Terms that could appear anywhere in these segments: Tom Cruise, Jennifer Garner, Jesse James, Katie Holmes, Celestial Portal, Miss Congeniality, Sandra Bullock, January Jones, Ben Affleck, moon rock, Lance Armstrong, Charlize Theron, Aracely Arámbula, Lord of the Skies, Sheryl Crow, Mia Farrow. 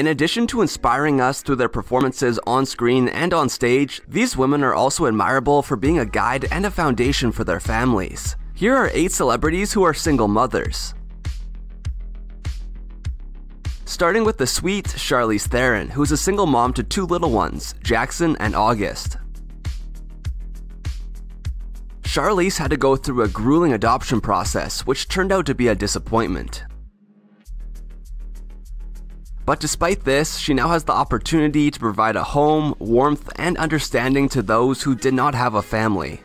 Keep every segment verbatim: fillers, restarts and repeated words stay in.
In addition to inspiring us through their performances on screen and on stage, these women are also admirable for being a guide and a foundation for their families. Here are eight celebrities who are single mothers. Starting with the sweet Charlize Theron, who's a single mom to two little ones, Jackson and August. Charlize had to go through a grueling adoption process, which turned out to be a disappointment. But despite this, she now has the opportunity to provide a home, warmth, and understanding to those who did not have a family.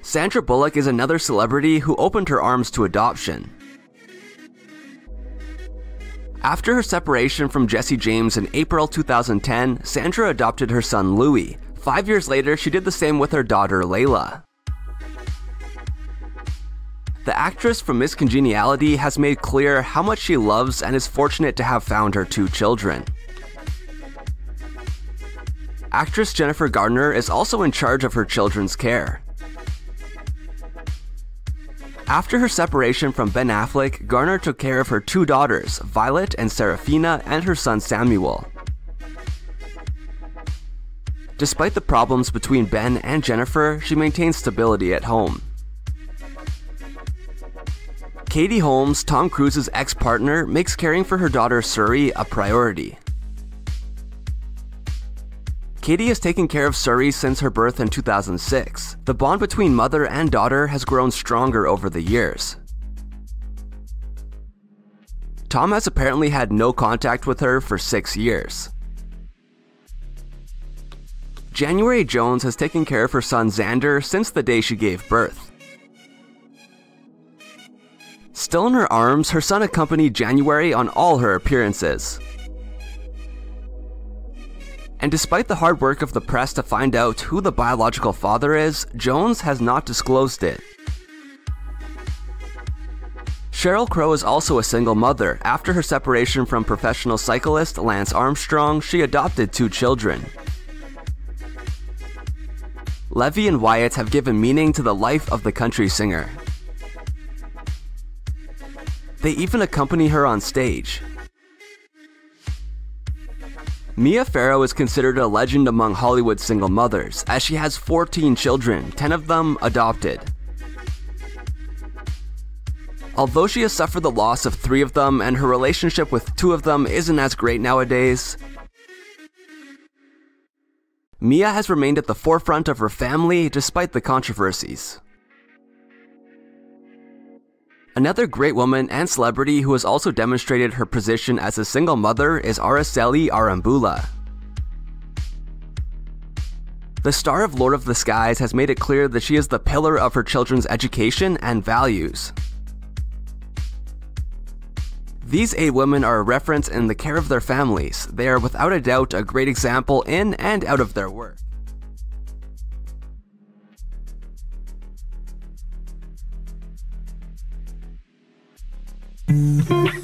Sandra Bullock is another celebrity who opened her arms to adoption. After her separation from Jesse James in April two thousand ten, Sandra adopted her son Louis. Five years later, she did the same with her daughter Layla. The actress from Miss Congeniality has made clear how much she loves and is fortunate to have found her two children. Actress Jennifer Garner is also in charge of her children's care. After her separation from Ben Affleck, Garner took care of her two daughters, Violet and Serafina, and her son Samuel. Despite the problems between Ben and Jennifer, she maintains stability at home. Katie Holmes, Tom Cruise's ex-partner, makes caring for her daughter Suri a priority. Katie has taken care of Suri since her birth in two thousand six. The bond between mother and daughter has grown stronger over the years. Tom has apparently had no contact with her for six years. January Jones has taken care of her son Xander since the day she gave birth. Still in her arms, her son accompanied January on all her appearances. And despite the hard work of the press to find out who the biological father is, Jones has not disclosed it. Sheryl Crow is also a single mother. After her separation from professional cyclist Lance Armstrong, she adopted two children. Levy and Wyatt have given meaning to the life of the country singer. They even accompany her on stage. Mia Farrow is considered a legend among Hollywood single mothers, as she has fourteen children, ten of them adopted. Although she has suffered the loss of three of them and her relationship with two of them isn't as great nowadays, Mia has remained at the forefront of her family despite the controversies. Another great woman and celebrity who has also demonstrated her position as a single mother is Aracely Arámbula. The star of Lord of the Skies has made it clear that she is the pillar of her children's education and values. These eight women are a reference in the care of their families. They are without a doubt a great example in and out of their work. Mm-hmm.